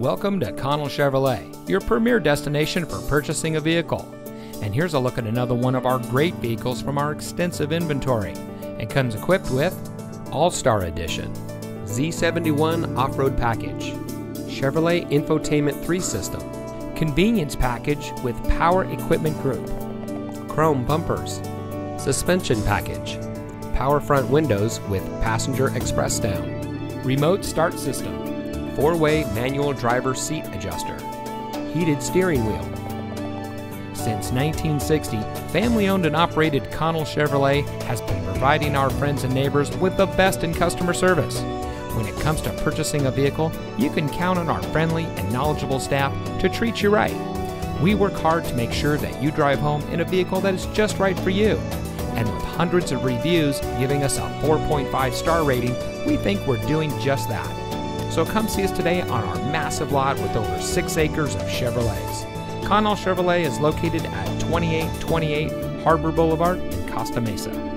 Welcome to Connell Chevrolet, your premier destination for purchasing a vehicle. And here's a look at another one of our great vehicles from our extensive inventory. It comes equipped with All-Star Edition, Z71 Off-Road Package, Chevrolet Infotainment 3 System, Convenience Package with Power Equipment Group, Chrome Bumpers, Suspension Package, Power Front Windows with Passenger Express Down, Remote Start System, Four-way manual driver seat adjuster, heated steering wheel. Since 1960, family-owned and operated Connell Chevrolet has been providing our friends and neighbors with the best in customer service. When it comes to purchasing a vehicle, you can count on our friendly and knowledgeable staff to treat you right. We work hard to make sure that you drive home in a vehicle that is just right for you. And with hundreds of reviews giving us a 4.5-star rating, we think we're doing just that. So come see us today on our massive lot with over 6 acres of Chevrolets. Connell Chevrolet is located at 2828 Harbor Boulevard in Costa Mesa.